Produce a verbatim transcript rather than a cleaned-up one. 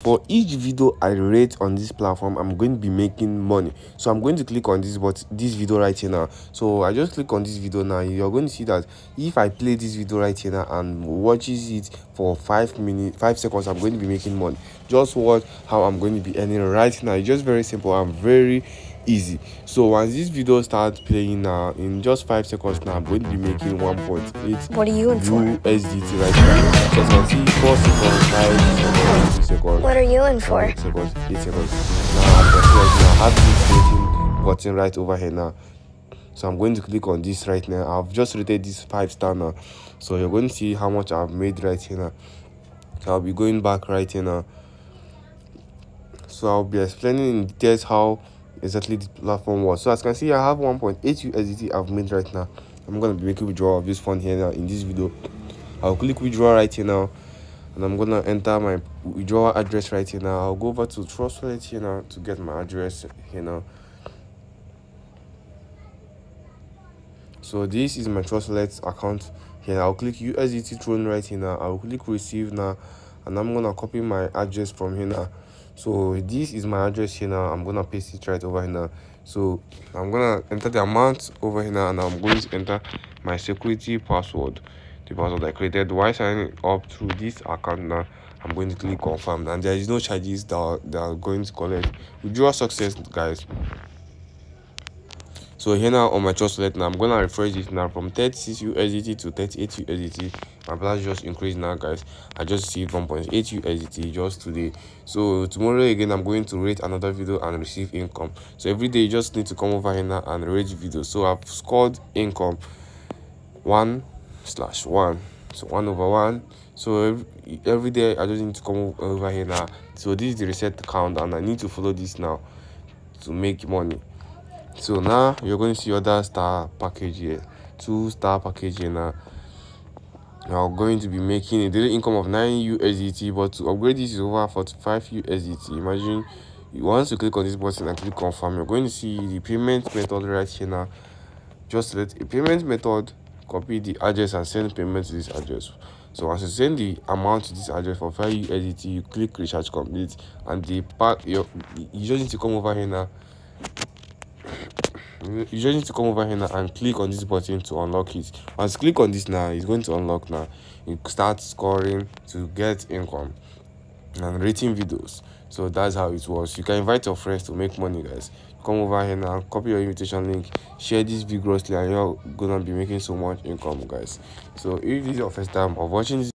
For each video I rate on this platform, I'm going to be making money. So I'm going to click on this but this video right here now. So I just click on this video now. You're going to see that if I play this video right here now and watches it for five minutes five seconds, I'm going to be making money. Just watch how I'm going to be earning right now. It's just very simple and very easy. So once this video starts playing now, in just five seconds now, I'm going to be making one point eight what are you in U S D T right now. As you can see, four seconds, five seconds, two seconds, what are you in for, eight seconds, eight seconds. Now I have this button right over here now, so I'm going to click on this right now. I've just rated this five star now, so you're going to see how much I've made right here now. So I'll be going back right here now, so I'll be explaining in details how exactly the platform was. So as you can see, I have one point eight U S D T I've made right now. I'm gonna be making withdrawal of this fund here now. In this video, I'll click withdraw right here now, and I'm gonna enter my withdrawal address right here now. I'll go over to Trust Wallet here now to get my address here now. So this is my Trust Wallet account here. I'll click U S D T Tron right here now. I'll click receive now, and I'm gonna copy my address from here now. So this is my address here now. I'm gonna paste it right over here now. So I'm gonna enter the amount over here now, and I'm going to enter my security password, the password I created while signing up through this account now. I'm going to click confirm, and there is no charges that are, that are going to collect. Withdraw success, guys. So here now on my Trust Wallet now, I'm gonna refresh it now from thirty-six U S D T to thirty-eight U S D T. My balance just increased now, guys. I just see one point eight U S D T just today. So tomorrow again, I'm going to rate another video and receive income. So every day you just need to come over here now and rate videos. So I've scored income one slash one. So one over one. So every, every day I just need to come over here now. So this is the reset count, and I need to follow this now to make money. So now you're going to see other star package here, two star package here now. You're going to be making a daily income of nine U S D T, but to upgrade this is over forty-five U S D T. Imagine once you click on this button and click confirm, you're going to see the payment method right here now. Just select a payment method, copy the address, and send payment to this address. So once you send the amount to this address for five U S D T, you click recharge complete, and the pack you just need to come over here now. You just need to come over here now and click on this button to unlock it. Once you click on this now, it's going to unlock now. You start scoring to get income and rating videos. So that's how it works. You can invite your friends to make money, guys. Come over here now, copy your invitation link, share this vigorously, and you're gonna be making so much income, guys. So if this is your first time of watching this